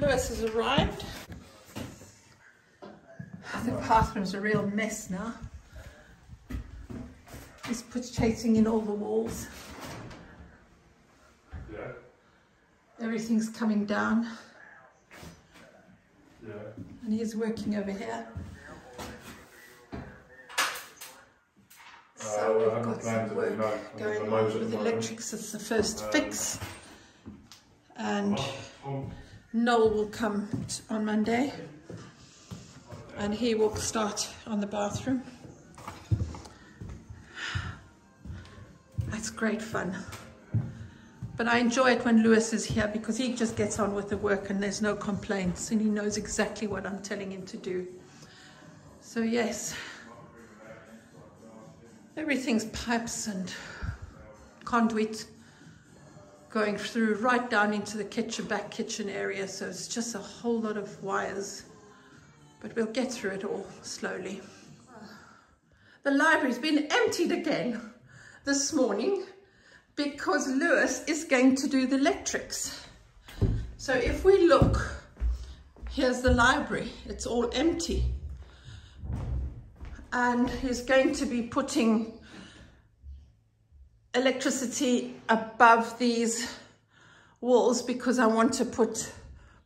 Lewis has arrived. The bathroom's a real mess now. He's chasing in all the walls. Yeah. Everything's coming down. Yeah. And he's working over here. So we've got some work going on with the electrics. It's the first fix. And Noel will come on Monday. And he will start on the bathroom. It's great fun. But I enjoy it when Lewis is here because he just gets on with the work and there's no complaints and he knows exactly what I'm telling him to do. So yes, everything's pipes and conduit going through right down into the kitchen, back kitchen area. So it's just a whole lot of wires. But we'll get through it all slowly. The library's been emptied again this morning because Lewis is going to do the electrics. So if we look, here's the library, it's all empty. And he's going to be putting electricity above these walls because I want to put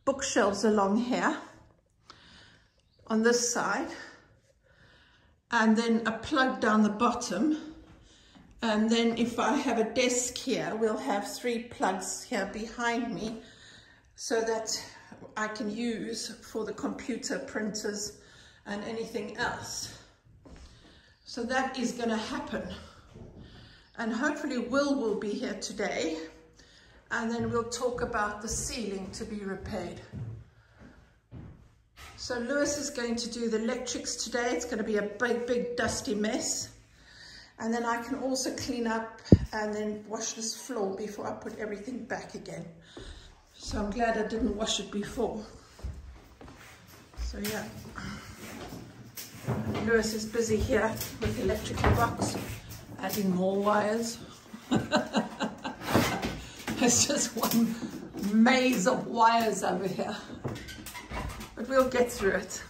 bookshelves along here on this side, and then a plug down the bottom. And then if I have a desk here, we'll have three plugs here behind me so that I can use for the computer, printers, and anything else. So that is going to happen. And hopefully Will be here today, and then we'll talk about the ceiling to be repaired. So Lewis is going to do the electrics today. It's going to be a big dusty mess. And then I can also clean up and then wash this floor before I put everything back again. So I'm glad I didn't wash it before. So yeah, Lewis is busy here with the electrical box, adding more wires. It's just one maze of wires over here. But we'll get through it.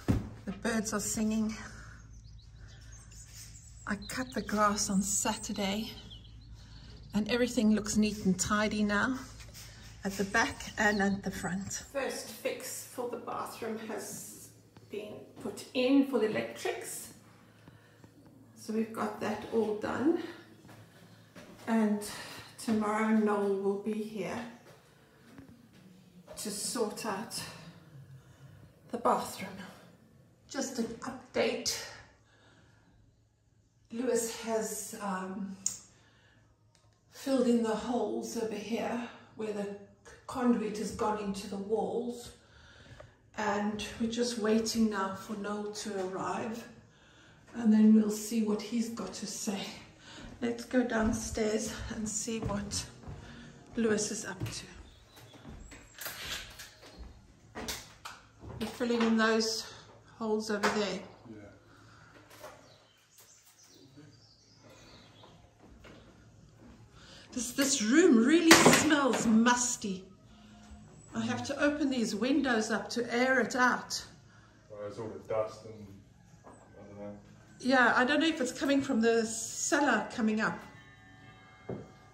The birds are singing. I cut the grass on Saturday and everything looks neat and tidy now at the back and at the front. First fix for the bathroom has been put in for the electrics. So we've got that all done. And tomorrow Noel will be here to sort out the bathroom. Just an update. Lewis has filled in the holes over here where the conduit has gone into the walls, and we're just waiting now for Noel to arrive and then we'll see what he's got to say. Let's go downstairs and see what Lewis is up to. Filling in those holes over there. Yeah. This room really smells musty. I have to open these windows up to air it out. Well, there's all the dust and I don't know. Yeah, I don't know if it's coming from the cellar coming up.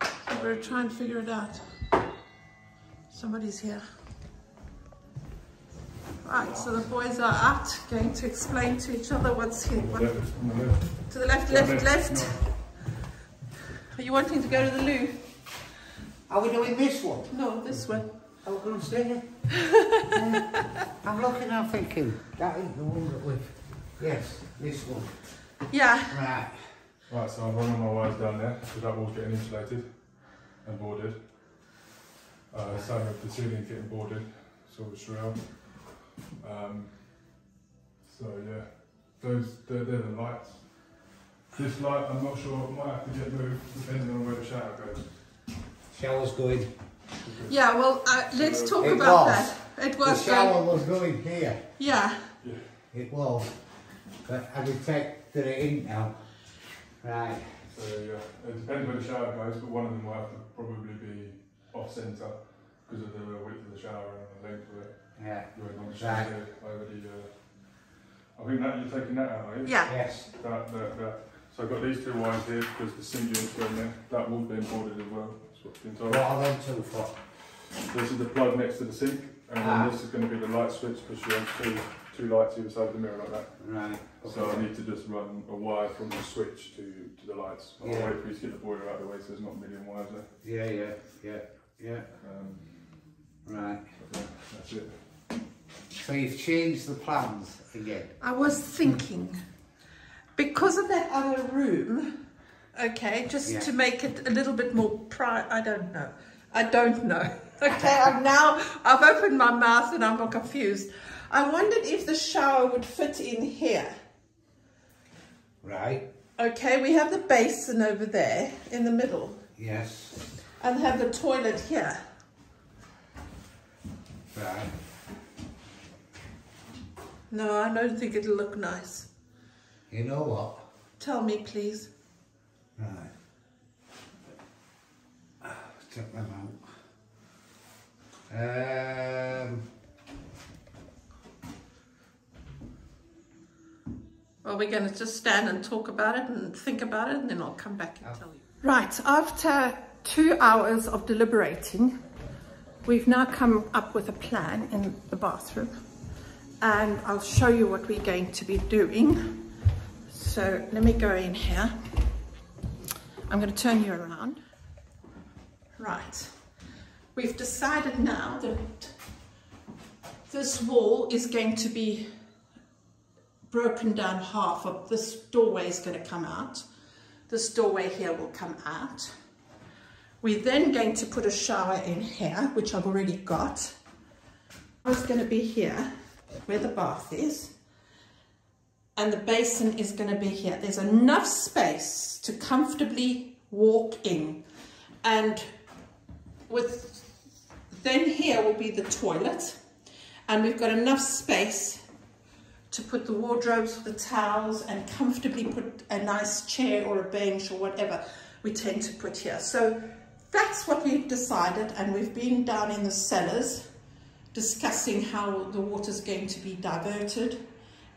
So we're trying to figure it out. Somebody's here. Right, so the boys are out, going to explain to each other what's here. To the left. Are you wanting to go to the loo? Are we doing this one? No, this one. Are we going to stay here? I'm looking and thinking, that ain't the one that we've... Yes, this one. Yeah. Right. Right, so I'm running my wires down there, so that wall's getting insulated and boarded. Same with the ceiling getting boarded, so it's real. So yeah, they're the lights. This light, I'm not sure, might have to get moved depending on where the shower goes. Shower's going. Yeah, well, let's talk about that. It was. The shower was going here. Yeah. It was, but I detected it in now. Right. So yeah, it depends where the shower goes, but one of them will have to probably be off centre. because of the wait for the shower and the length of it. Yeah. Exactly. I think that you're taking that out, are you? Yeah. Yes. That. So I've got these two wires here because the sink unit's going there. That will be imported as well. That's what's been told. What are them two for? This is the plug next to the sink, and then this is going to be the light switch because you have two lights either side of the mirror like that. Right. Okay. So I need to just run a wire from the switch to the lights. I'll wait for you to get the boiler out of the way so there's not a million wires there. Yeah. Right. Okay, that's it. So you've changed the plans again. I was thinking, because of that other room, okay, just to make it a little bit more private, I don't know. Okay, I've opened my mouth and I'm not confused. I wondered if the shower would fit in here. Right. Okay, we have the basin over there in the middle. Yes. And have the toilet here. Right. No, I don't think it'll look nice. You know what? Tell me, please. Right. Take them out. Well, we're going to just stand and talk about it and think about it, and then I'll come back and tell you. Right, after 2 hours of deliberating, we've now come up with a plan in the bathroom. And I'll show you what we're going to be doing. So let me go in here. I'm going to turn you around. Right. We've decided now that this wall is going to be broken down half. This doorway is going to come out. This doorway here will come out. We're then going to put a shower in here, which I've already got. It's going to be here, where the bath is, and the basin is going to be here. There's enough space to comfortably walk in, and with then here will be the toilet, and we've got enough space to put the wardrobes, the towels, and comfortably put a nice chair or a bench or whatever we tend to put here. So that's what we've decided, and we've been down in the cellars discussing how the water's going to be diverted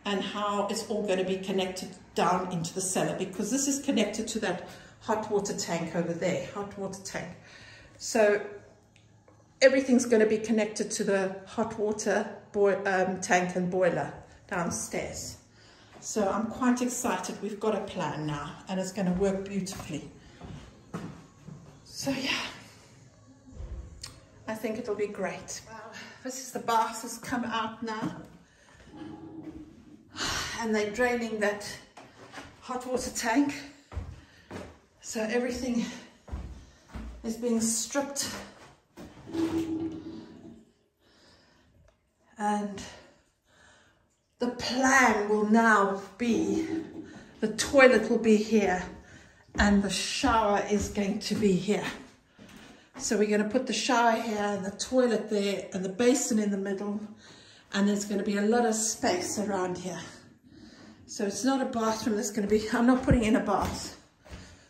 and how it's all going to be connected down into the cellar, because this is connected to that hot water tank over there, So everything's going to be connected to the hot water tank and boiler downstairs. So I'm quite excited. We've got a plan now, and it's going to work beautifully. So yeah, I think it'll be great. Wow. This is the bath has come out now, and they're draining that hot water tank. So everything is being stripped, and the plan will now be the toilet will be here and the shower is going to be here. So we're going to put the shower here and the toilet there and the basin in the middle, and there's going to be a lot of space around here. So it's not a bathroom that's going to be, I'm not putting in a bath.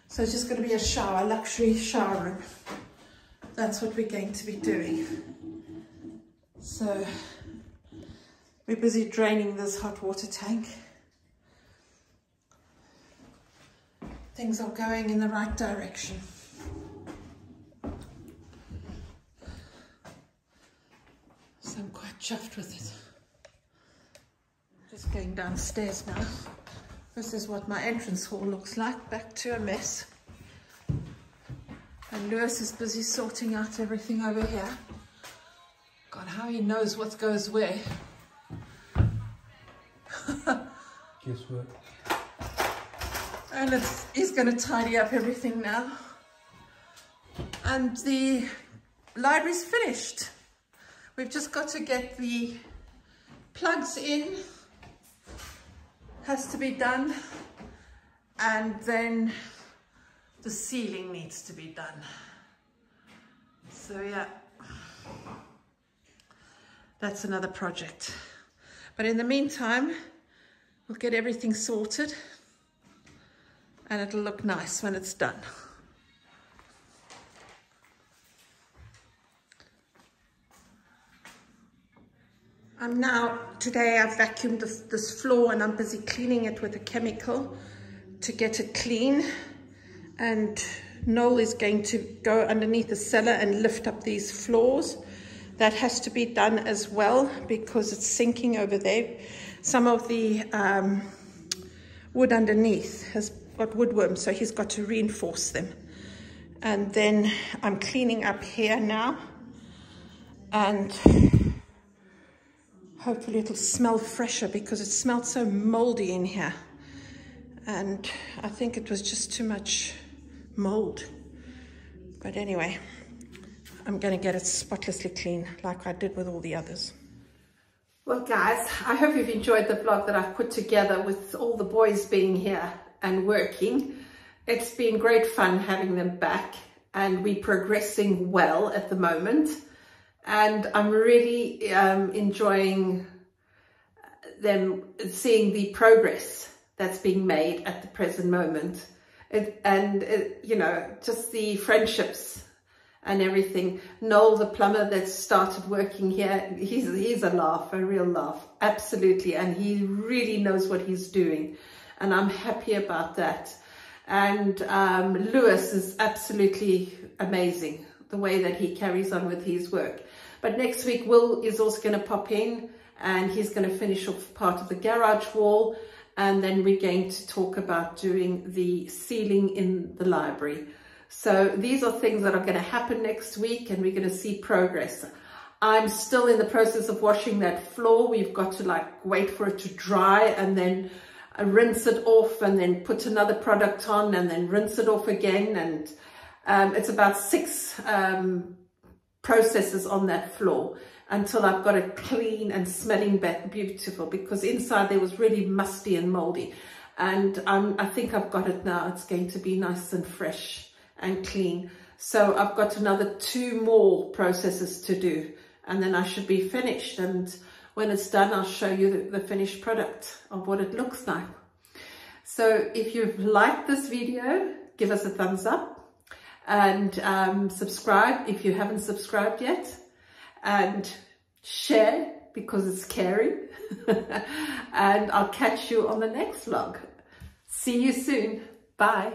So it's just going to be a shower, luxury shower room. That's what we're going to be doing. So we're busy draining this hot water tank. Things are going in the right direction. So I'm quite chuffed with it. Just going downstairs now. This is what my entrance hall looks like, back to a mess. And Lewis is busy sorting out everything over here. God, how he knows what goes where. Guesswork. And he's going to tidy up everything now. And the library's finished. We've just got to get the plugs in, has to be done, and then the ceiling needs to be done. So yeah, that's another project. But in the meantime, we'll get everything sorted and it'll look nice when it's done. I'm now, today I've vacuumed this floor and I'm busy cleaning it with a chemical to get it clean. And Noel is going to go underneath the cellar and lift up these floors. That has to be done as well because it's sinking over there. Some of the wood underneath has got woodworms, so he's got to reinforce them. And then I'm cleaning up here now, and hopefully it'll smell fresher because it smelled so moldy in here. And I think it was just too much mold. But anyway, I'm gonna get it spotlessly clean like I did with all the others. Well guys, I hope you've enjoyed the vlog that I've put together with all the boys being here and working. It's been great fun having them back, and we're progressing well at the moment. And I'm really enjoying them, seeing the progress that's being made at the present moment. You know, just the friendships and everything. Noel, the plumber that started working here, he's a laugh, a real laugh, absolutely. And he really knows what he's doing. And I'm happy about that. And Lewis is absolutely amazing, the way that he carries on with his work. But next week, Will is also going to pop in, and he's going to finish off part of the garage wall. And then we're going to talk about doing the ceiling in the library. So these are things that are going to happen next week, and we're going to see progress. I'm still in the process of washing that floor. We've got to like wait for it to dry and then rinse it off, and then put another product on, and then rinse it off again. And it's about 6 processes on that floor until I've got it clean and smelling back beautiful, because inside there was really musty and moldy. And I think I've got it now. It's going to be nice and fresh and clean. So I've got another 2 more processes to do, and then I should be finished. And when it's done, I'll show you the finished product of what it looks like. So if you've liked this video, give us a thumbs up. And subscribe if you haven't subscribed yet, and share because it's caring. And I'll catch you on the next vlog. See you soon. Bye.